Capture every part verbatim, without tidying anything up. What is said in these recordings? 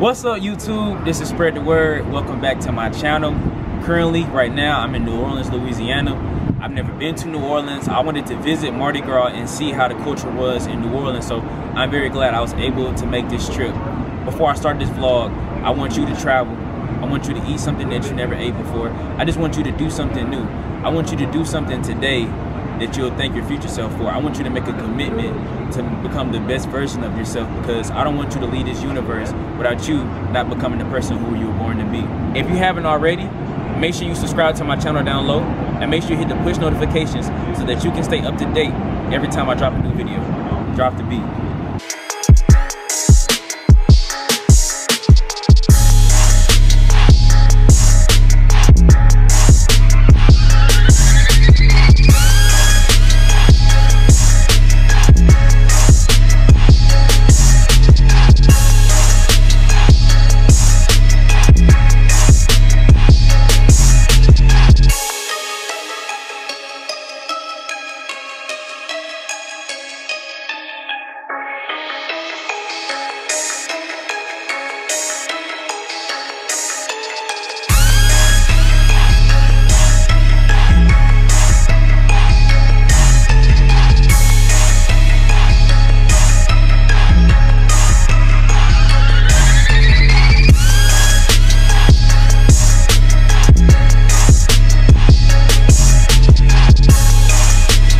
What's up, YouTube? This is Spread the Word. Welcome back to my channel. Currently, right now, I'm in New Orleans, Louisiana. I've never been to New Orleans. I wanted to visit Mardi Gras and see how the culture was in New Orleans, so I'm very glad I was able to make this trip. Before I start this vlog, I want you to travel. I want you to eat something that you never ate before. I just want you to do something new. I want you to do something today that you'll thank your future self for. I want you to make a commitment to become the best version of yourself, because I don't want you to leave this universe without you not becoming the person who you were born to be. If you haven't already, make sure you subscribe to my channel down low, and make sure you hit the push notifications so that you can stay up to date every time I drop a new video. Drop the beat.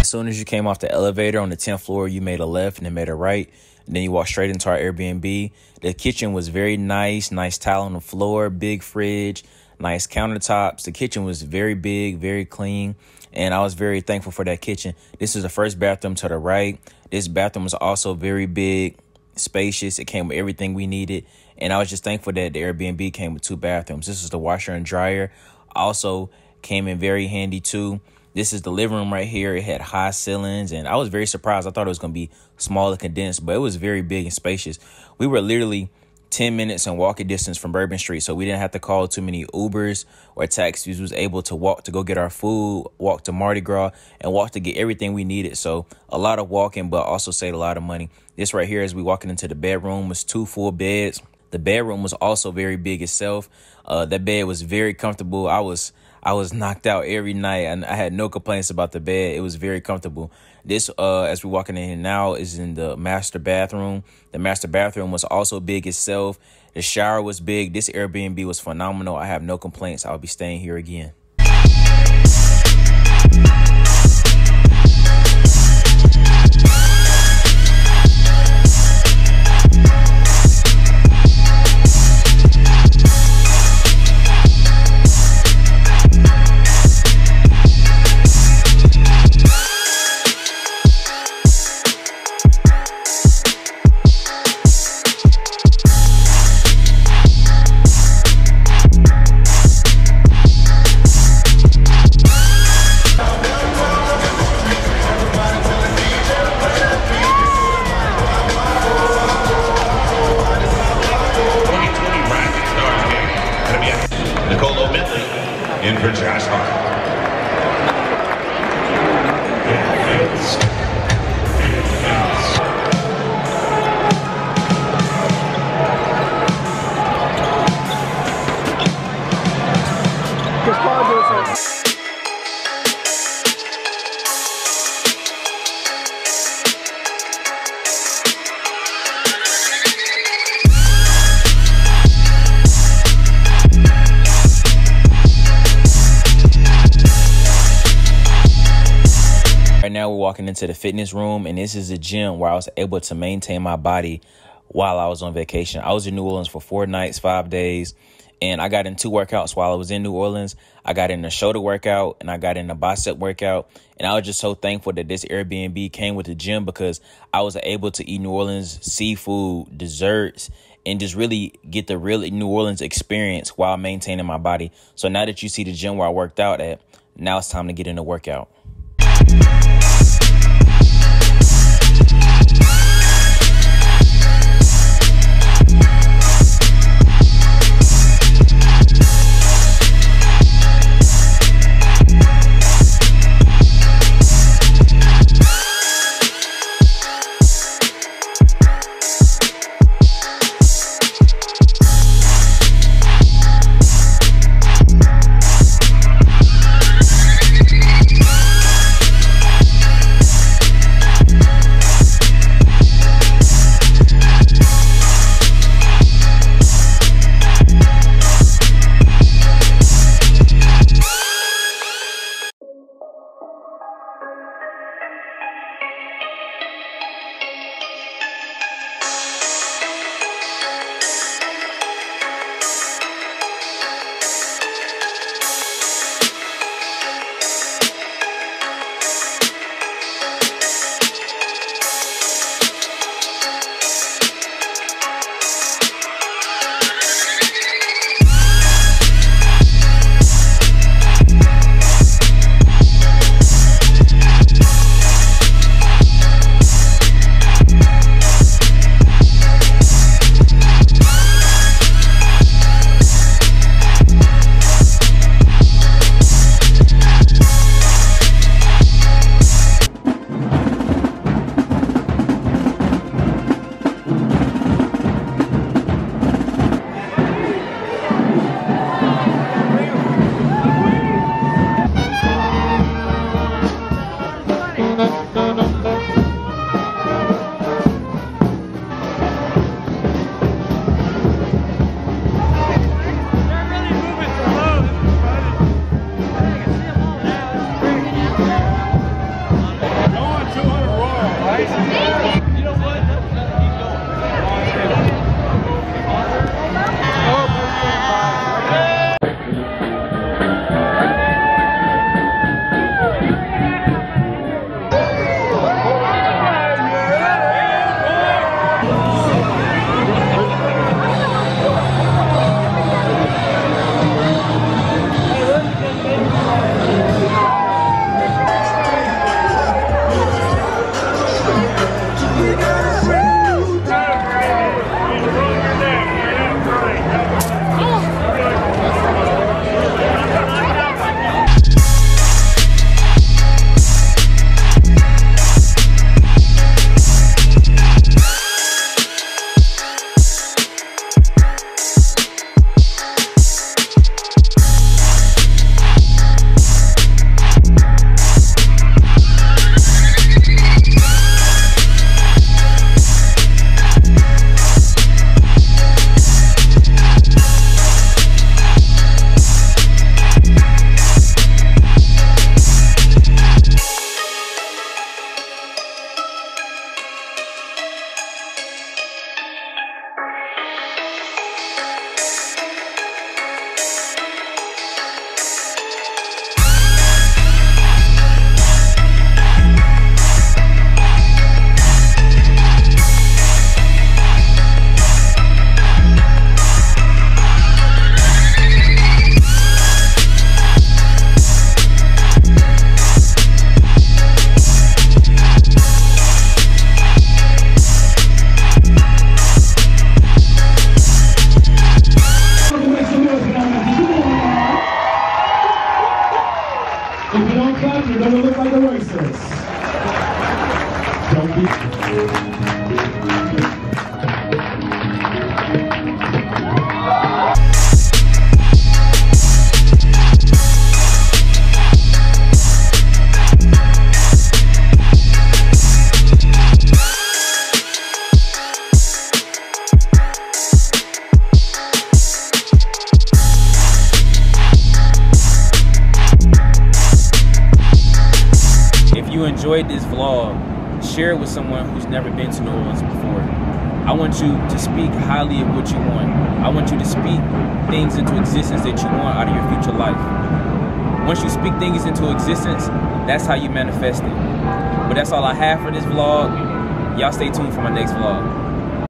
As soon as you came off the elevator on the tenth floor, you made a left and then made a right, and then you walked straight into our Airbnb. The kitchen was very nice, nice tile on the floor, big fridge, nice countertops. The kitchen was very big, very clean, and I was very thankful for that kitchen. This is the first bathroom to the right. This bathroom was also very big, spacious. It came with everything we needed, and I was just thankful that the Airbnb came with two bathrooms. This is the washer and dryer. Also came in very handy too. This is the living room right here. It had high ceilings, and I was very surprised. I thought it was going to be small and condensed, but it was very big and spacious. We were literally ten minutes and walking distance from Bourbon Street, so we didn't have to call too many Ubers or taxis. We was able to walk to go get our food, walk to Mardi Gras, and walk to get everything we needed. So a lot of walking, but also saved a lot of money. This right here, as we walking into the bedroom, was two full beds. The bedroom was also very big itself. Uh, that bed was very comfortable. I was... I was knocked out every night, and I had no complaints about the bed. It was very comfortable. This, uh, as we're walking in here now, is in the master bathroom. The master bathroom was also big itself. The shower was big. This Airbnb was phenomenal. I have no complaints. I'll be staying here again. In for Josh Hart. Yes. Now we're walking into the fitness room, and this is a gym where I was able to maintain my body while I was on vacation. I was in New Orleans for four nights, five days, and I got in two workouts while I was in New Orleans. I got in a shoulder workout, and I got in a bicep workout, and I was just so thankful that this Airbnb came with the gym, because I was able to eat New Orleans seafood, desserts, and just really get the real New Orleans experience while maintaining my body. So now that you see the gym where I worked out at, now it's time to get in the workout. Yes. Don't be. Enjoyed this vlog, share it with someone who's never been to New Orleans before. I want you to speak highly of what you want. I want you to speak things into existence that you want out of your future life. Once you speak things into existence, that's how you manifest it. But that's all I have for this vlog. Y'all stay tuned for my next vlog.